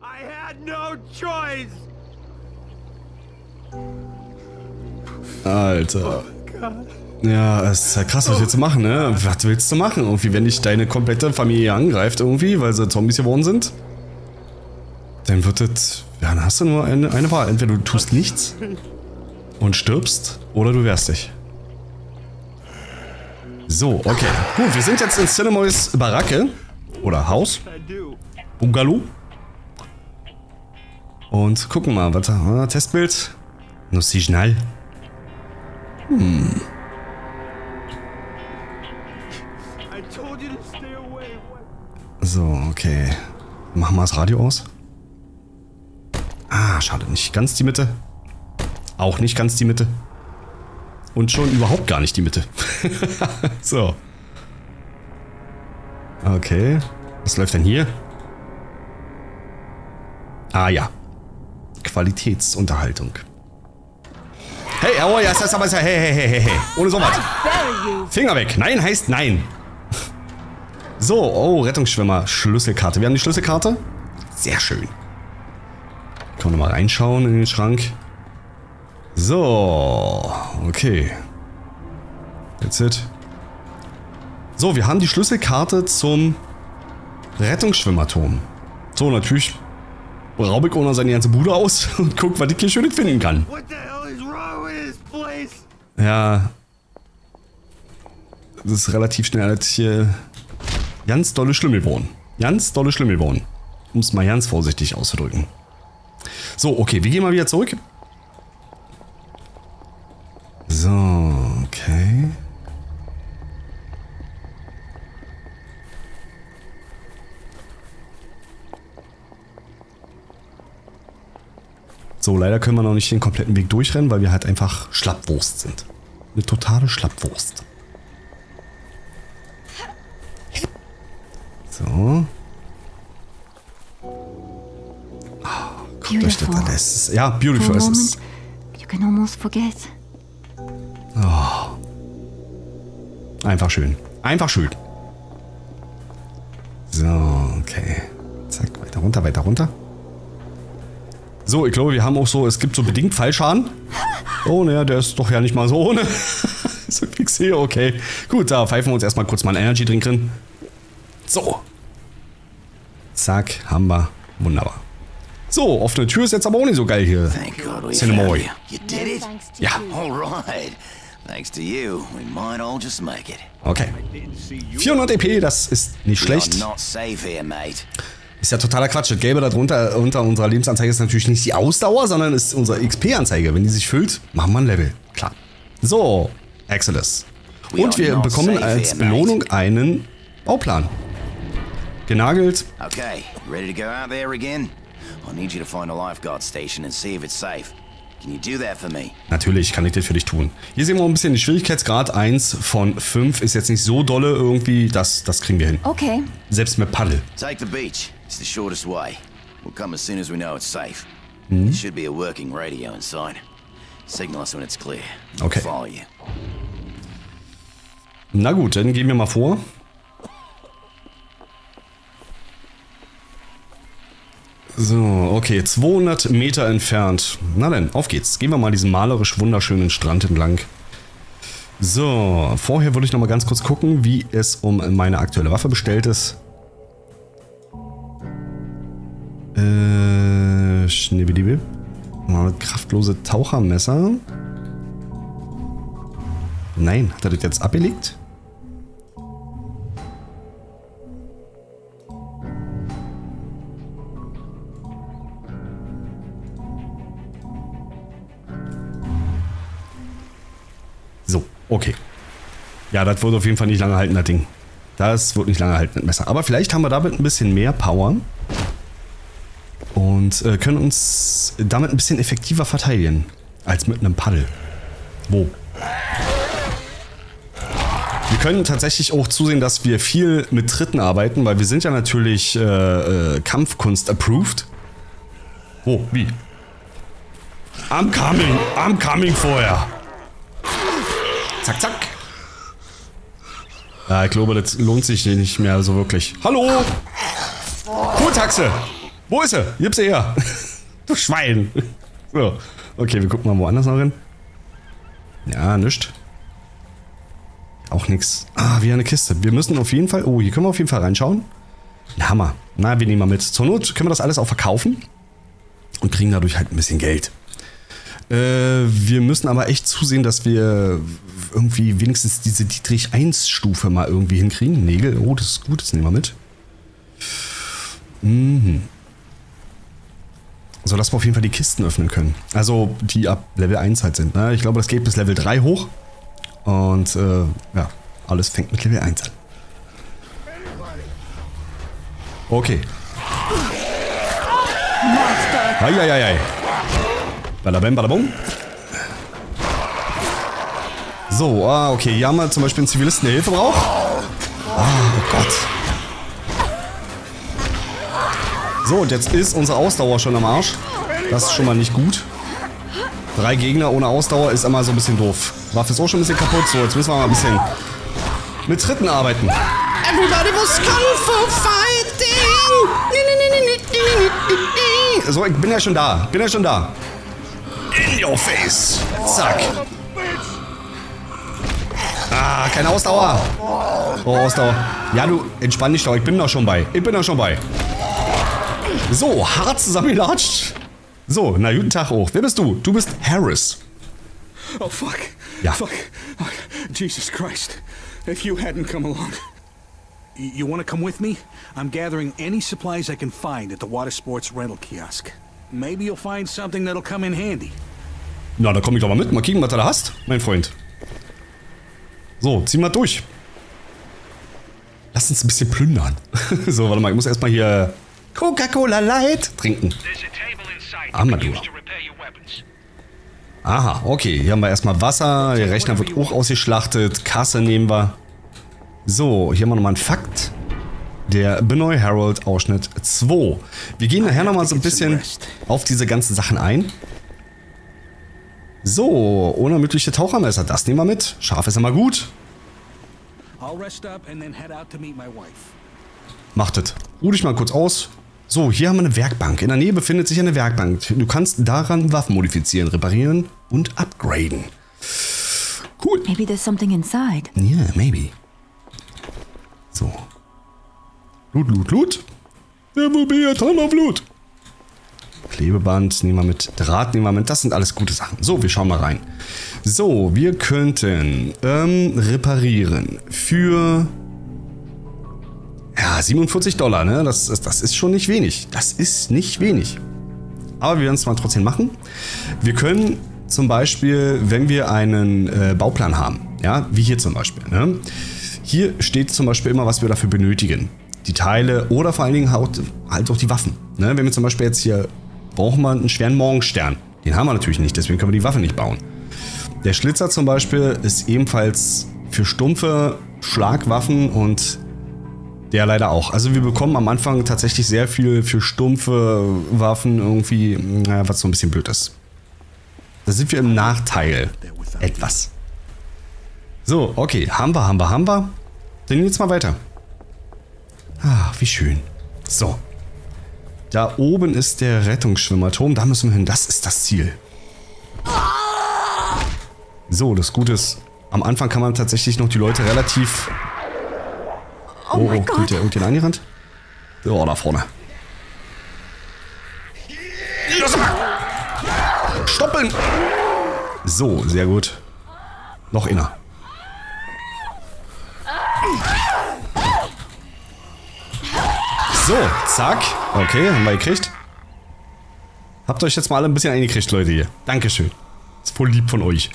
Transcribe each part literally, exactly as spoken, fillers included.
I had no choice. Alter. Ja, es ist ja krass, was wir zu machen, ne? Was willst du machen? Irgendwie, wenn dich deine komplette Familie angreift irgendwie, weil sie Zombies geworden sind, dann wird das... Ja, dann hast du nur eine, eine Wahl. Entweder du tust nichts und stirbst, oder du wehrst dich. So, okay. Gut, wir sind jetzt in Cinemoys Baracke. Oder Haus. Bungalow. Und gucken mal, was da... Testbild. No Signal. Hm. So, okay. Machen wir das Radio aus. Ah, schade. Nicht ganz die Mitte. Auch nicht ganz die Mitte. Und schon überhaupt gar nicht die Mitte. So. Okay. Was läuft denn hier? Ah ja. Qualitätsunterhaltung. Hey, oh ja, das ist aber... Hey, hey, hey, hey, hey. Ohne sowas. Finger weg. Nein heißt nein. So, oh, Rettungsschwimmer. Schlüsselkarte. Wir haben die Schlüsselkarte. Sehr schön. Können wir mal reinschauen in den Schrank. So, okay. That's it. So, wir haben die Schlüsselkarte zum Rettungsschwimmerturm. So, natürlich raub ich ohne seine ganze Bude aus und guck, was ich hier schönes finden kann. Ja. Das ist relativ schnell als hier ganz dolle Schlimmelbohnen. Ganz dolle Schlimmelbohnen. Um es mal ganz vorsichtig auszudrücken. So, okay, wir gehen mal wieder zurück. So, okay. So, leider können wir noch nicht den kompletten Weg durchrennen, weil wir halt einfach Schlappwurst sind. Eine totale Schlappwurst. So. Beautiful. Das ist, ja, beautiful ist es. You can almost forget. Oh. Einfach schön. Einfach schön. So, okay. Zack, weiter runter, weiter runter. So, ich glaube, wir haben auch so, es gibt so bedingt Fallschaden. Oh, naja, der ist doch ja nicht mal so ohne. So fix hier, okay. Gut, da pfeifen wir uns erstmal kurz mal einen Energy Drink drin. So. Zack, haben wir. Wunderbar. So, offene Tür ist jetzt aber auch nicht so geil hier. Cinemoy. Ja. Okay. vierhundert E P, das ist nicht schlecht. Ist ja totaler Quatsch. Das Gelbe da drunter unter unserer Lebensanzeige ist natürlich nicht die Ausdauer, sondern ist unsere X P-Anzeige. Wenn die sich füllt, machen wir ein Level. Klar. So, Exodus. Und wir bekommen als Belohnung einen Bauplan. Genagelt. Okay, ready to go out there again? I need you to find a lifeguard station and see if it's safe. Can you do that for me? Natürlich kann ich das für dich tun. Hier sehen wir ein bisschen den Schwierigkeitsgrad eins von fünf ist jetzt nicht so dolle irgendwie, das das kriegen wir hin. Okay. Selbst mit Paddel. Take the beach. It's the shortest way. We'll come as soon as we know it's safe. Mhm. There should be a working radio inside. Signal us when it's clear. Okay. Follow you. Na gut, dann gehen wir mal vor. So, okay, zweihundert Meter entfernt. Na dann, auf geht's. Gehen wir mal diesen malerisch wunderschönen Strand entlang. So, vorher würde ich nochmal ganz kurz gucken, wie es um meine aktuelle Waffe bestellt ist. Äh, schnibbidibib. Mal kraftlose Tauchermesser. Nein, hat er das jetzt abgelegt? Okay. Ja, das wird auf jeden Fall nicht lange halten, das Ding. Das wird nicht lange halten, das Messer. Aber vielleicht haben wir damit ein bisschen mehr Power. Und äh, können uns damit ein bisschen effektiver verteidigen. Als mit einem Paddel. Wo? Wir können tatsächlich auch zusehen, dass wir viel mit Tritten arbeiten. Weil wir sind ja natürlich äh, äh, Kampfkunst-approved. Wo? Wie? I'm coming. I'm coming vorher. Zack, zack. Ah, ich glaube, das lohnt sich nicht mehr so wirklich. Hallo! Kurtaxe! Wo ist er? Gib sie her. Du Schwein. So. Okay, wir gucken mal woanders noch hin. Ja, nichts. Auch nichts. Ah, wieder eine Kiste. Wir müssen auf jeden Fall... Oh, hier können wir auf jeden Fall reinschauen. Ein Hammer. Na, wir nehmen mal mit. Zur Not können wir das alles auch verkaufen. Und kriegen dadurch halt ein bisschen Geld. Äh, wir müssen aber echt zusehen, dass wir irgendwie wenigstens diese Dietrich eins Stufe mal irgendwie hinkriegen. Nägel. Oh, das ist gut. Das nehmen wir mit. Mhm. So, dass wir auf jeden Fall die Kisten öffnen können. Also, die ab Level eins halt sind. Ne? Ich glaube, das geht bis Level drei hoch. Und, äh, ja. Alles fängt mit Level eins an. Okay. Eieiei. Badabem, badabum. So, ah, okay. Hier haben wir zum Beispiel einen Zivilisten, der Hilfe braucht. Ah, oh Gott. So, und jetzt ist unsere Ausdauer schon am Arsch. Das ist schon mal nicht gut. Drei Gegner ohne Ausdauer ist immer so ein bisschen doof. Waffe ist auch schon ein bisschen kaputt. So, jetzt müssen wir mal ein bisschen mit Tritten arbeiten. Everybody was kung fu fighting. So, ich bin ja schon da. Bin ja schon da. In your face. Zack. Ah, keine Ausdauer. Oh, Ausdauer. Ja, du, entspann dich doch. Ich bin da schon bei. Ich bin da schon bei. So, hart zusammengelatscht. So, na, guten Tag auch. Wer bist du? Du bist Harris. Oh, fuck. Ja. Fuck. Oh, Jesus Christ. If you hadn't come along. You want to come with me? I'm gathering any supplies I can find at the water sports rental kiosk. Maybe you'll find something that'll come in handy. Na, da komm ich doch mal mit. Mal gucken, was du da hast, mein Freund. So, zieh mal durch. Lass uns ein bisschen plündern. So, warte mal, ich muss erstmal hier... Coca-Cola Light trinken. Armadur. Aha, okay. Hier haben wir erstmal Wasser. Der Rechner wird auch ausgeschlachtet. Kasse nehmen wir. So, hier haben wir nochmal einen Fakt. Der Benoit Herald Ausschnitt zwei. Wir gehen nachher nochmal so ein bisschen auf diese ganzen Sachen ein. So, unermüdliche Tauchermesser. Das nehmen wir mit. Scharf ist immer gut. Machtet. Ruh dich mal kurz aus. So, hier haben wir eine Werkbank. In der Nähe befindet sich eine Werkbank. Du kannst daran Waffen modifizieren, reparieren und upgraden. Cool. Maybe there's something inside. Yeah, maybe. So. Loot, loot, loot. There will be a ton of loot. Klebeband nehmen wir mit. Draht nehmen wir mit. Das sind alles gute Sachen. So, wir schauen mal rein. So, wir könnten ähm, reparieren für... Ja, siebenundvierzig Dollar, ne? Das, das, das ist schon nicht wenig. Das ist nicht wenig. Aber wir werden es mal trotzdem machen. Wir können zum Beispiel, wenn wir einen äh, Bauplan haben, ja, wie hier zum Beispiel, ne? Hier steht zum Beispiel immer, was wir dafür benötigen. Die Teile oder vor allen Dingen halt, halt auch die Waffen, ne? Wenn wir zum Beispiel jetzt hier, brauchen wir einen schweren Morgenstern. Den haben wir natürlich nicht, deswegen können wir die Waffe nicht bauen. Der Schlitzer zum Beispiel ist ebenfalls für stumpfe Schlagwaffen und... Ja, leider auch. Also wir bekommen am Anfang tatsächlich sehr viel für stumpfe Waffen irgendwie, naja, was so ein bisschen blöd ist. Da sind wir im Nachteil. Etwas. So, okay. Haben wir, haben wir, haben wir. Dann geht's mal weiter. Ah, wie schön. So. Da oben ist der Rettungsschwimmerturm. Da müssen wir hin. Das ist das Ziel. So, das Gute ist, am Anfang kann man tatsächlich noch die Leute relativ... Oh, oh mein Gott. Geht der irgendjemand angerannt? Oh, da vorne. Los mal! Stoppeln! So, sehr gut. Noch inner. So, zack. Okay, haben wir gekriegt. Habt euch jetzt mal alle ein bisschen eingekriegt, Leute, hier. Dankeschön. Ist voll lieb von euch.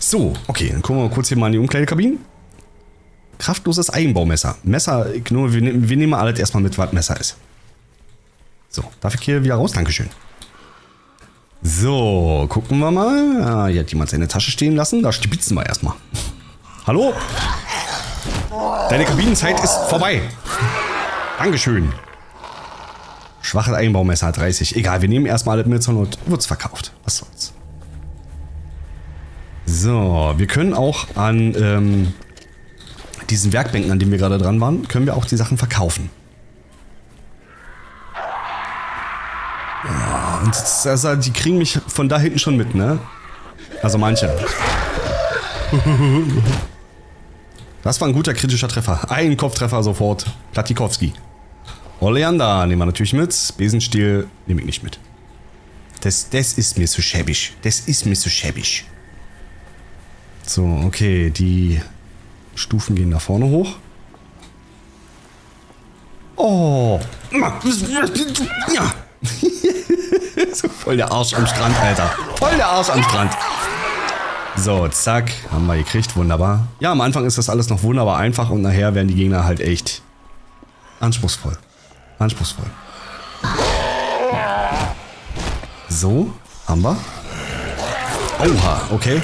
So, okay, dann gucken wir mal kurz hier mal in die Umkleidekabinen. Kraftloses Eigenbaumesser. Messer, ich nur, wir, nehm, wir nehmen alles erstmal mit, was Messer ist. So, darf ich hier wieder raus? Dankeschön. So, gucken wir mal. Ah, hier hat jemand seine Tasche stehen lassen. Da stibitzen wir erstmal. Hallo? Deine Kabinenzeit ist vorbei. Dankeschön. Schwaches Eigenbaumesser, dreißig. Egal, wir nehmen erstmal alles mit, zur Not wird's verkauft. Was soll's. So, wir können auch an... Ähm, diesen Werkbänken, an denen wir gerade dran waren, können wir auch die Sachen verkaufen. das, also die kriegen mich von da hinten schon mit, ne? Also manche. Das war ein guter kritischer Treffer. Ein Kopftreffer sofort. Platikowski. Oleander nehmen wir natürlich mit. Besenstiel nehme ich nicht mit. Das, das ist mir zu schäbig. Das ist mir zu schäbig. So, okay. Die Stufen gehen nach vorne hoch. Oh. Ja. So voll der Arsch am Strand, Alter. Voll der Arsch am Strand. So, zack. Haben wir gekriegt. Wunderbar. Ja, am Anfang ist das alles noch wunderbar einfach und nachher werden die Gegner halt echt anspruchsvoll. Anspruchsvoll. So, haben wir. Oha, okay.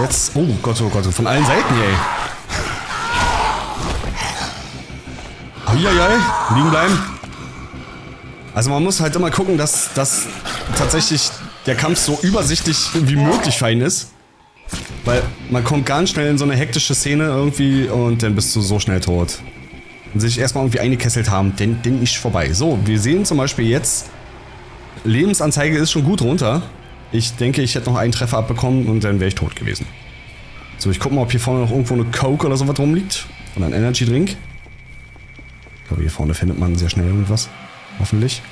Jetzt, oh Gott, oh Gott, von allen Seiten, ey. Eieiei, liegen bleiben. Also man muss halt immer gucken, dass, dass tatsächlich der Kampf so übersichtlich wie möglich für ihn ist. Weil man kommt ganz schnell in so eine hektische Szene irgendwie und dann bist du so schnell tot. Und sich erstmal irgendwie eingekesselt haben, denn, denn ist vorbei. So, wir sehen zum Beispiel jetzt, Lebensanzeige ist schon gut runter. Ich denke, ich hätte noch einen Treffer abbekommen und dann wäre ich tot gewesen. So, ich gucke mal, ob hier vorne noch irgendwo eine Coke oder sowas rumliegt. Oder ein Energy Drink. Ich glaube, hier vorne findet man sehr schnell irgendwas. Hoffentlich.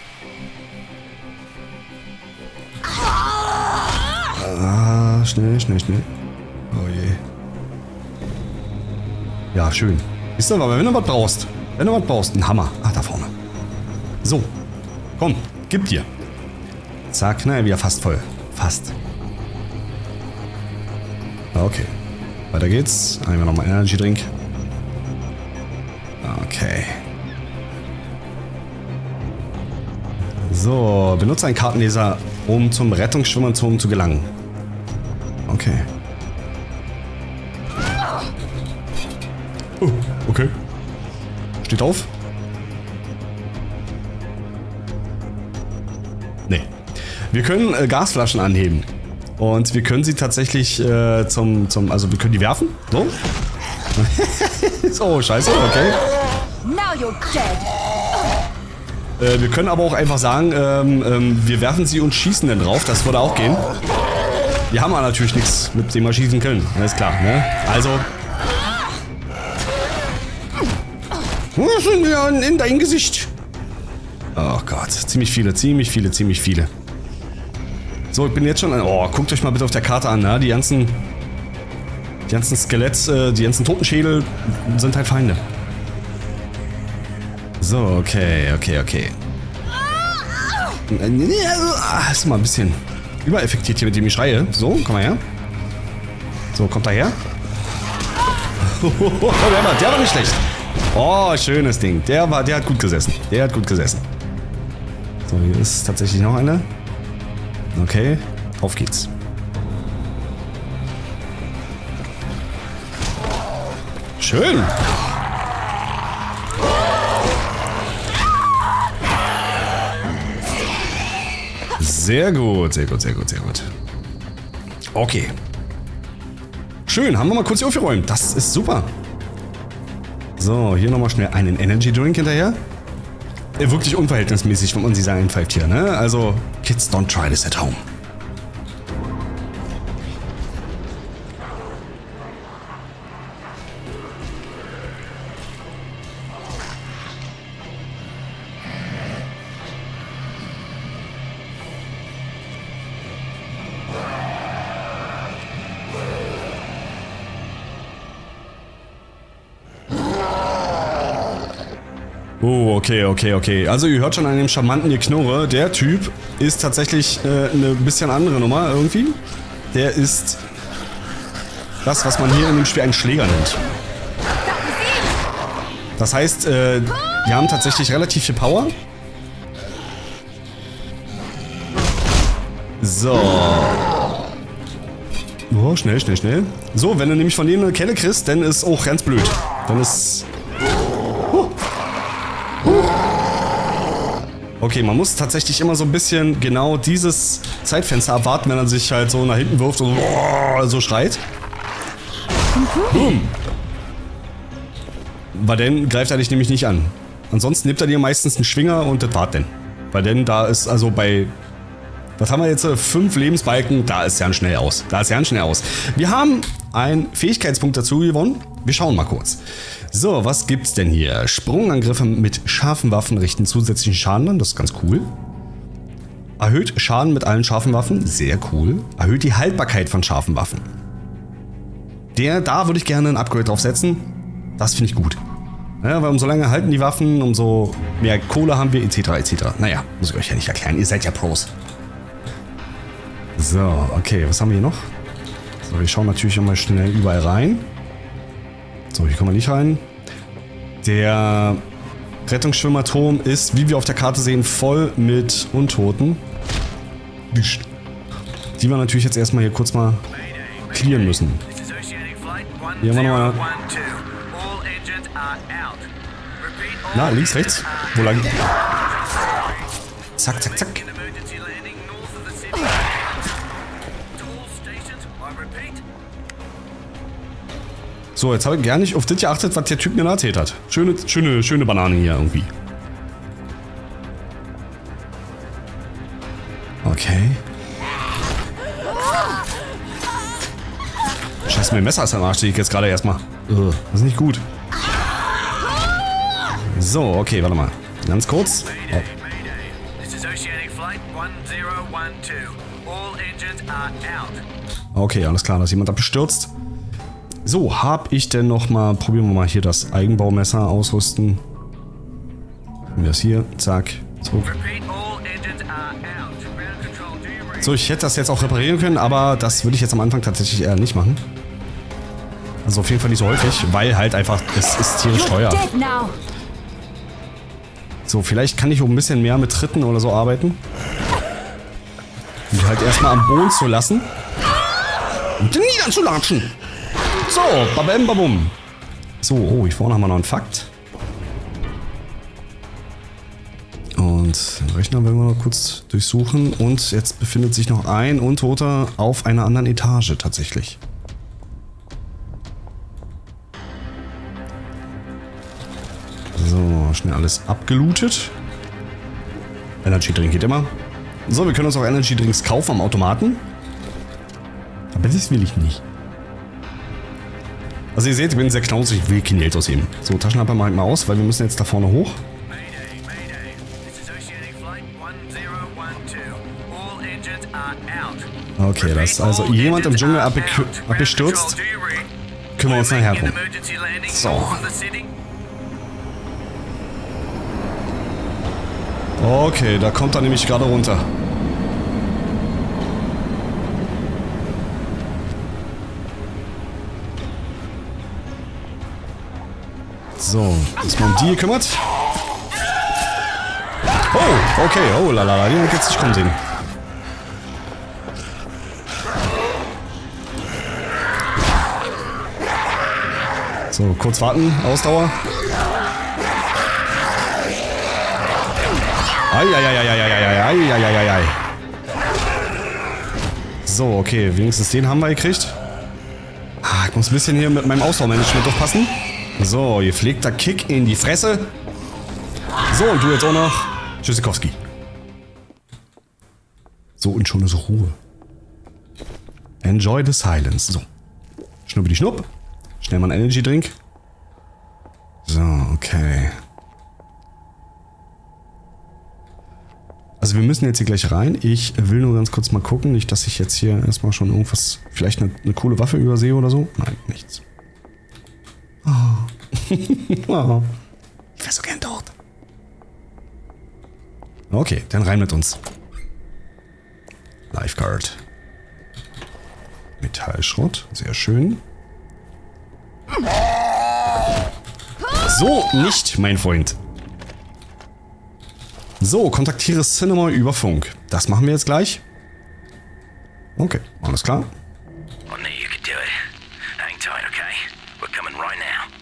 Ah, schnell, schnell, schnell. Oh je. Ja, schön. Ist aber, wenn du was brauchst, wenn du was brauchst, ein Hammer. Ach, da vorne. So, komm, gib dir. Zack, naja, wieder fast voll. Fast. Okay, weiter geht's. Einmal nochmal Energy Drink. Okay. So, benutze einen Kartenleser, um zum Rettungsschwimmer zu gelangen. Okay. Oh, okay. Steht auf. Nee. Wir können äh, Gasflaschen anheben. Und wir können sie tatsächlich äh, zum, zum... Also wir können die werfen. So. So, scheiße. Okay. Äh, wir können aber auch einfach sagen, ähm, ähm, wir werfen sie und schießen dann drauf. Das würde auch gehen. Wir haben aber natürlich nichts, mit dem wir schießen können. Alles klar, ne? Also... in dein Gesicht. Oh Gott, ziemlich viele, ziemlich viele, ziemlich viele. So, ich bin jetzt schon... An, oh, guckt euch mal bitte auf der Karte an, ne? Die ganzen... Die ganzen Skelette, die ganzen Totenschädel sind halt Feinde. So, okay, okay, okay. Ist mal ein bisschen übereffektiert hier, mit dem ich schreie. So, komm mal her. So, kommt da her. Der war, der war nicht schlecht. Oh, schönes Ding. Der war, der hat gut gesessen. Der hat gut gesessen. So, hier ist tatsächlich noch eine. Okay, auf geht's. Schön. Sehr gut, sehr gut, sehr gut, sehr gut. Okay. Schön, haben wir mal kurz die aufgeräumt. Das ist super. So, hier nochmal schnell einen Energy Drink hinterher. Wirklich unverhältnismäßig, wenn man sie sagen pfeift hier, ne? Also, kids don't try this at home. Oh, okay, okay, okay. Also ihr hört schon an dem charmanten Geknurre, der Typ ist tatsächlich äh, eine bisschen andere Nummer irgendwie. Der ist das, was man hier in dem Spiel einen Schläger nennt. Das heißt, äh, die haben tatsächlich relativ viel Power. So. Oh, schnell, schnell, schnell. So, wenn du nämlich von denen eine Kelle kriegst, dann ist auch ganz blöd. Dann ist... Okay, man muss tatsächlich immer so ein bisschen genau dieses Zeitfenster abwarten, wenn er sich halt so nach hinten wirft und so, so schreit. Boom! Weil dann greift er dich nämlich nicht an. Ansonsten nimmt er dir meistens einen Schwinger und das war denn. Weil denn da ist also bei... Was haben wir jetzt? Fünf Lebensbalken. Da ist ja schnell aus. Da ist ja schnell aus. Wir haben einen Fähigkeitspunkt dazu gewonnen. Wir schauen mal kurz. So, was gibt's denn hier? Sprungangriffe mit scharfen Waffen richten zusätzlichen Schaden an. Das ist ganz cool. Erhöht Schaden mit allen scharfen Waffen. Sehr cool. Erhöht die Haltbarkeit von scharfen Waffen. Der, da würde ich gerne ein Upgrade draufsetzen. Das finde ich gut. Ja, weil umso länger halten die Waffen, umso mehr Kohle haben wir, et cetera et cetera. Naja, muss ich euch ja nicht erklären. Ihr seid ja Pros. So, okay, was haben wir hier noch? So, wir schauen natürlich immer schnell überall rein. So, hier kommen wir nicht rein. Der Rettungsschwimmerturm ist, wie wir auf der Karte sehen, voll mit Untoten. Die wir natürlich jetzt erstmal hier kurz mal clearen müssen. Hier haben wir nochmal... Na, links, rechts? Wo lang? Zack, zack, zack. So, jetzt habe ich gar nicht auf das geachtet, was der Typ mir erzählt hat. Schöne, schöne, schöne Banane hier irgendwie. Okay. Scheiße, mein Messer ist am Arsch, stehe ich jetzt gerade erstmal. Das ist nicht gut. So, okay, warte mal. Ganz kurz. Oh. Okay, alles klar, da ist jemand abgestürzt. So, hab ich denn nochmal... Probieren wir mal hier das Eigenbaumesser ausrüsten. Nehmen wir das hier. Zack. So. So, ich hätte das jetzt auch reparieren können, aber das würde ich jetzt am Anfang tatsächlich eher nicht machen. Also auf jeden Fall nicht so häufig, weil halt einfach... Es ist tierisch teuer. So, vielleicht kann ich auch ein bisschen mehr mit Tritten oder so arbeiten. Um die halt erstmal am Boden zu lassen. Und den niederzulatschen. So, babem, babum. So, oh, hier vorne haben wir noch einen Fakt. Und den Rechner werden wir noch kurz durchsuchen. Und jetzt befindet sich noch ein Untoter auf einer anderen Etage tatsächlich. So, schnell alles abgelootet. Energy Drink geht immer. So, wir können uns auch Energy Drinks kaufen am Automaten. Aber das will ich nicht. Also ihr seht, ich bin sehr knausig, ich will kein Geld ausgeben. So, Taschenlampe mache ich mal aus, weil wir müssen jetzt da vorne hoch. Okay, da ist also jemand im Dschungel abgestürzt. Kümmern wir uns nachher drum. So. Okay, da kommt er nämlich gerade runter. So, ist man um die gekümmert? Oh, okay, oh lalala, die wird jetzt nicht kommen sehen. So, kurz warten, Ausdauer. Eieieiei. So, okay, wenigstens den haben wir gekriegt. Ah, ich muss ein bisschen hier mit meinem Ausdauermanagement aufpassen. So, gepflegter Kick in die Fresse. So, und du jetzt auch noch. Tschüssikowski. So, und schon ist Ruhe. Enjoy the silence. So. Schnuppi die Schnupp. Schnell mal einen Energy Drink. So, okay. Also wir müssen jetzt hier gleich rein. Ich will nur ganz kurz mal gucken. Nicht, dass ich jetzt hier erstmal schon irgendwas... Vielleicht eine, eine coole Waffe übersehe oder so. Nein, nichts. Oh. Oh. Ich wäre so gern dort. Okay, dann rein mit uns. Lifeguard. Metallschrott, sehr schön. So nicht, mein Freund. So, kontaktiere Cinema über Funk. Das machen wir jetzt gleich. Okay, alles klar.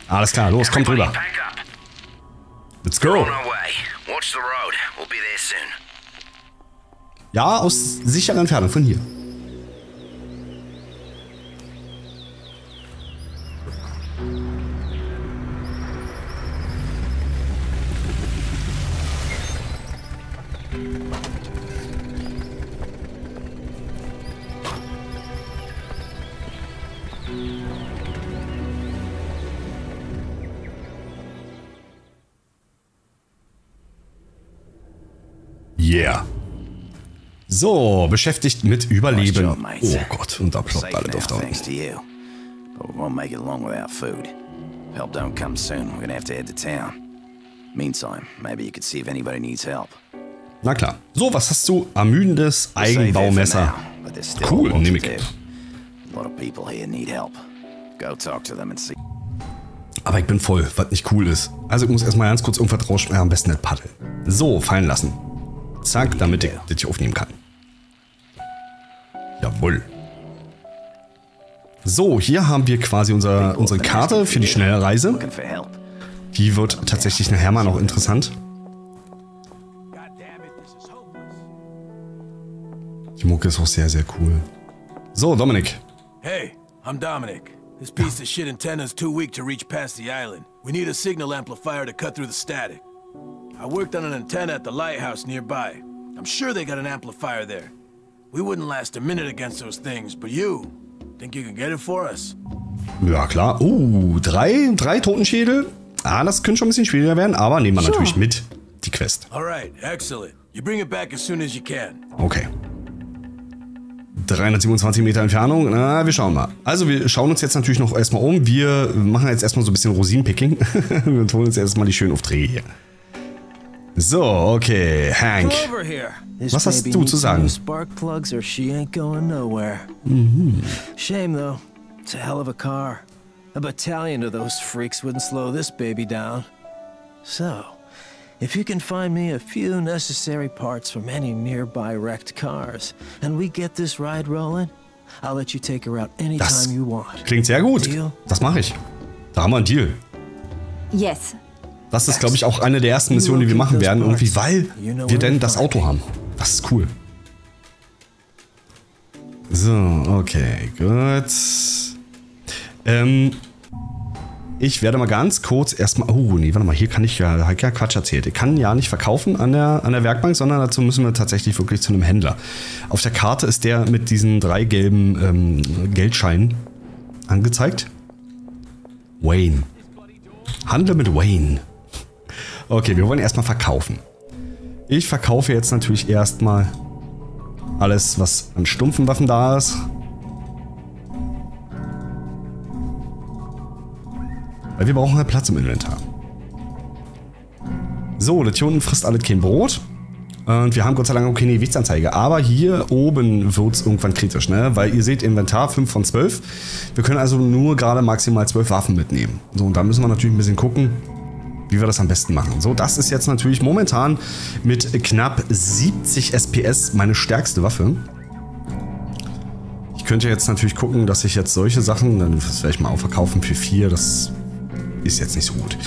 Alles klar, los, kommt rüber. Let's go. Ja, aus sicherer Entfernung von hier. Yeah. So, beschäftigt mit Überleben. Oh Gott, und da ploppt alle Duft auf. Na klar. So, was hast du? Ermüdendes Eigenbaumesser. Cool, nehme ich. Aber ich bin voll, was nicht cool ist. Also ich muss erstmal ganz kurz irgendwas rausschmeißen, ja, am besten nicht paddeln. So, fallen lassen. Zack, damit ich das hier aufnehmen kann. Jawohl. So, hier haben wir quasi unser, unsere Karte für die Schnellreise. Die wird tatsächlich nachher mal noch interessant. Die Mucke ist auch sehr, sehr cool. So, Dominic. Hey, I'm Dominic. This piece of shit antenna is too weak to reach past the island. We need a signal amplifier to cut through the static. I worked on an antenna at the lighthouse nearby. I'm sure they got an amplifier there. We wouldn't last a minute against those things, but you, think you can get it for us? Ja klar. Oh, drei, drei Totenschädel. Ah, das könnte schon ein bisschen schwieriger werden, aber nehmen wir sure. natürlich mit die Quest. All right, excellent. You bring it back as soon as you can. Okay. dreihundertsiebenundzwanzig Meter Entfernung. Na, wir schauen mal. Also wir schauen uns jetzt natürlich noch erstmal um. Wir machen jetzt erstmal so ein bisschen Rosinenpicking. Wir holen uns erstmal die schönen Aufträge hier. So, okay. Hank. Was hast du zu sagen? Mhm. Shame though. It's a hell of a car. A battalion of those freaks wouldn't slow this baby down. So, if you can find me a few necessary parts from any nearby wrecked cars and we get this ride rolling, I'll let you take her out anytime you want. Klingt sehr gut. Das mache ich. Da haben wir einen Deal. Yes. Das ist, glaube ich, auch eine der ersten Missionen, die wir machen werden, irgendwie, weil wir denn das Auto haben. Das ist cool. So, okay, gut. Ähm... Ich werde mal ganz kurz erstmal... Oh, nee, warte mal, hier kann ich ja... Hab ich ja Quatsch erzählt. Ich kann ja nicht verkaufen an der, an der Werkbank, sondern dazu müssen wir tatsächlich wirklich zu einem Händler. Auf der Karte ist der mit diesen drei gelben ähm, Geldscheinen angezeigt. Wayne. Handle mit Wayne. Okay, wir wollen erstmal verkaufen. Ich verkaufe jetzt natürlich erstmal alles, was an stumpfen Waffen da ist. Weil wir brauchen halt Platz im Inventar. So, das hier unten frisst alles kein Brot. Und wir haben Gott sei Dank auch keine Gewichtsanzeige. Aber hier oben wird es irgendwann kritisch, ne? Weil ihr seht, Inventar fünf von zwölf. Wir können also nur gerade maximal zwölf Waffen mitnehmen. So, und da müssen wir natürlich ein bisschen gucken, wie wir das am besten machen. So, das ist jetzt natürlich momentan mit knapp siebzig S P S meine stärkste Waffe. Ich könnte jetzt natürlich gucken, dass ich jetzt solche Sachen, dann vielleicht mal auch verkaufen für vier, das... Ist jetzt nicht so gut.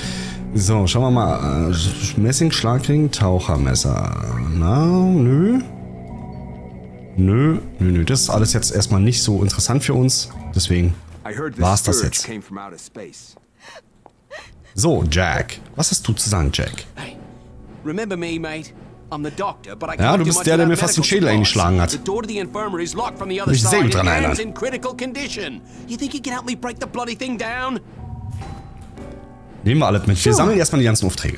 So, schauen wir mal. Messing, Schlagring, Tauchermesser. Na, nö. Nö, nö, nö. Das ist alles jetzt erstmal nicht so interessant für uns. Deswegen war es das jetzt. So, Jack. Was hast du zu sagen, Jack? Ja, du bist der, der mir fast den Schädel eingeschlagen hat. Ich mich sehr gut dran erinnern. Nehmen wir alles mit. Wir sammeln erstmal die ganzen Aufträge.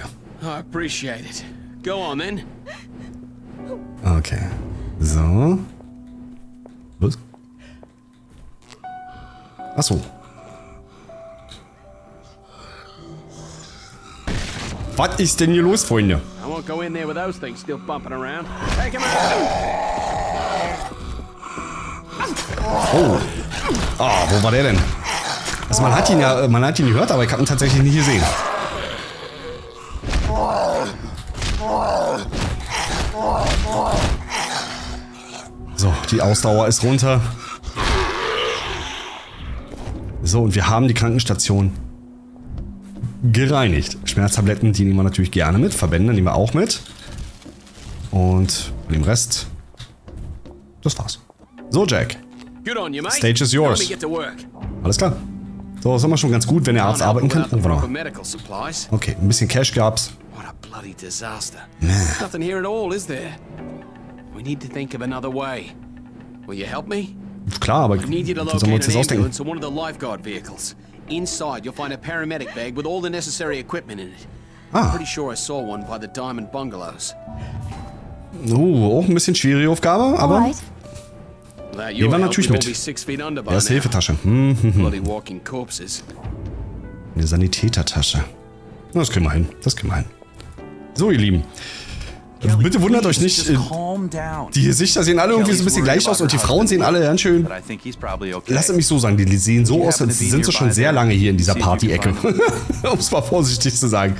Okay. So. Was? Achso. Was ist denn hier los, Freunde? Oh. Ah, wo war der denn? Also man hat ihn ja, man hat ihn gehört, aber ich habe ihn tatsächlich nicht gesehen. So, die Ausdauer ist runter. So, und wir haben die Krankenstation gereinigt. Schmerztabletten, die nehmen wir natürlich gerne mit. Verbände nehmen wir auch mit. Und von dem Rest, das war's. So, Jack. Stage is yours. Alles klar. So, das ist immer schon ganz gut, wenn der Arzt arbeiten kann. Oh, warte mal. Okay, ein bisschen Cash gab's. Klar, aber was sollen wir uns jetzt ausdenken? Ah. Uh, auch ein bisschen schwierige Aufgabe, aber... Die war natürlich mit. Erste Hilfetasche. Hm, hm, hm. Eine Sanitätertasche. Das kriegen wir hin. Das kriegen wir hin. So, ihr Lieben. Bitte wundert euch nicht, die Gesichter sehen alle irgendwie so ein bisschen gleich aus und die Frauen sehen alle ganz schön... Lasst mich so sagen, die sehen so aus, als sind sie schon sehr lange hier in dieser Party-Ecke. Um es mal vorsichtig zu sagen.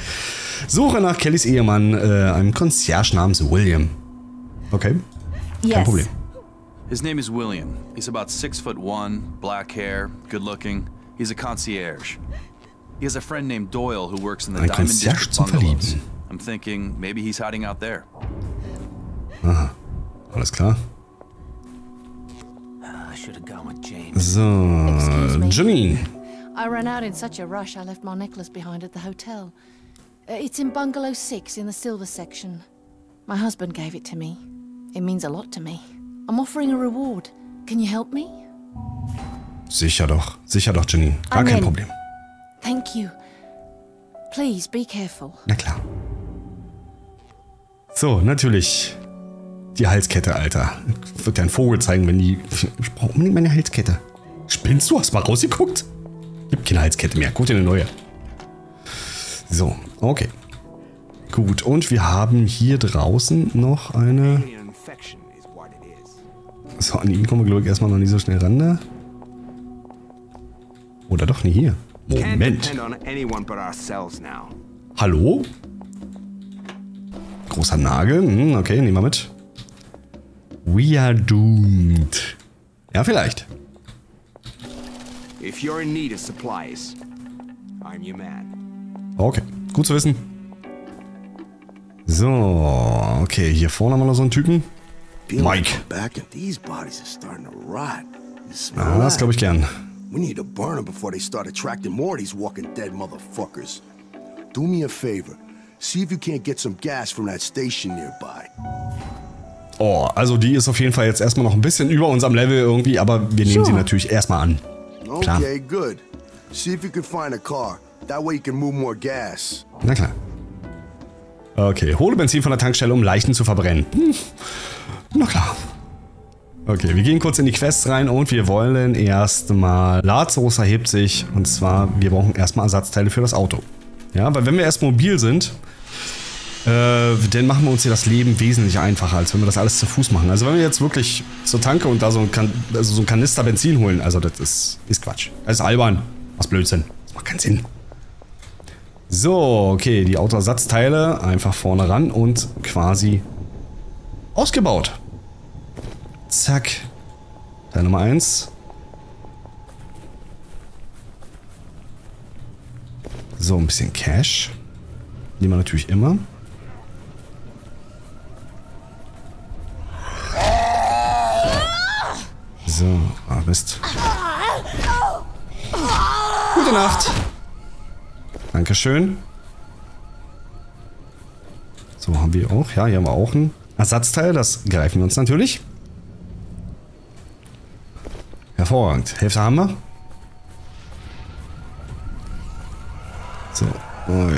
Suche nach Kellys Ehemann, äh, einem Concierge namens William. Okay, kein Problem. His name is William. He's about six foot one, black hair, good looking. He's a concierge. He has a friend named Doyle who works in the Diamond Bungalows. I'm thinking maybe he's hiding out there. Aha. Alles klar. I should have gone with James. So, excuse me. Jimmy. I ran out in such a rush I left my necklace behind at the hotel. It's in bungalow six in the silver section. My husband gave it to me. It means a lot to me. I'm offering a reward. Can you help me? Sicher doch. Sicher doch, Janine. Gar kein Problem. Thank you. Please be careful. Na klar. So, natürlich. Die Halskette, Alter. Ich würde dir einen Vogel zeigen, wenn die... Ich brauche unbedingt meine Halskette. Spinnst du? Hast mal rausgeguckt? Gibt keine Halskette mehr. Guck dir eine neue. So, okay. Gut, und wir haben hier draußen noch eine... So, an ihn kommen wir, glaube ich, erstmal noch nicht so schnell ran, ne? Oder doch, nicht hier. Moment. Hallo? Großer Nagel. Hm, okay, nehmen wir mit. We are doomed. Ja, vielleicht. Okay, gut zu wissen. So, okay, hier vorne haben wir noch so einen Typen. Mike. Ah, das glaube ich gern. We need to burn them before they start attracting more of these walking dead motherfuckers. Do me a favor. See if you can't get some gas from that station nearby. Oh, also die ist auf jeden Fall jetzt erstmal noch ein bisschen über unserem Level irgendwie, aber wir nehmen sure. sie natürlich erstmal an. Klar. Okay, good. See if you can find a car. That way you can move more gas. Na klar. Okay, hole Benzin von der Tankstelle, um Leichen zu verbrennen. Hm. Na klar. Okay, wir gehen kurz in die Quests rein und wir wollen erstmal... Lazarus erhebt sich und zwar, wir brauchen erstmal Ersatzteile für das Auto. Ja, weil wenn wir erst mobil sind, äh, dann machen wir uns hier das Leben wesentlich einfacher, als wenn wir das alles zu Fuß machen. Also wenn wir jetzt wirklich zur Tanke und da so ein kan also so ein Kanister Benzin holen, also das ist, ist Quatsch. Das ist albern. Was Blödsinn. Das macht keinen Sinn. So, okay, die Autoersatzteile einfach vorne ran und quasi ausgebaut. Zack. Teil Nummer eins. So, ein bisschen Cash. Nehmen wir natürlich immer. So, ah Mist. Gute Nacht. Dankeschön. So, haben wir auch. Ja, hier haben wir auch ein Ersatzteil. Das greifen wir uns natürlich. Hervorragend. Hälfte haben wir. So. Ui.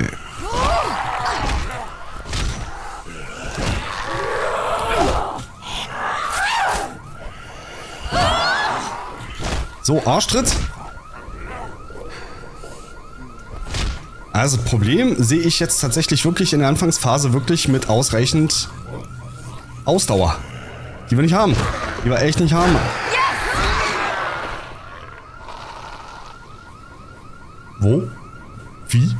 So, Arschtritt. Also, Problem sehe ich jetzt tatsächlich wirklich in der Anfangsphase wirklich mit ausreichend Ausdauer. Die wir nicht haben. Die wir echt nicht haben. Wo? Wie?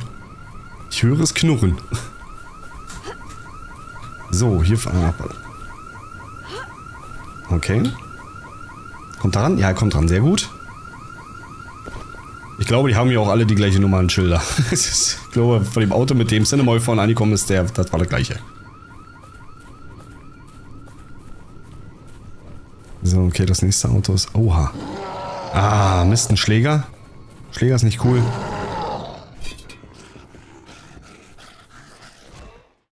Ich höre es knurren. So, hier fahren wir ab. Okay. Kommt da ran? Ja, er kommt dran. Sehr gut. Ich glaube, die haben ja auch alle die gleiche Nummer an Schilder. Ich glaube, von dem Auto, mit dem Cinemoy vorne angekommen ist, der, das war der gleiche. So, okay, das nächste Auto ist... Oha. Ah, Mistenschläger. Schläger ist nicht cool.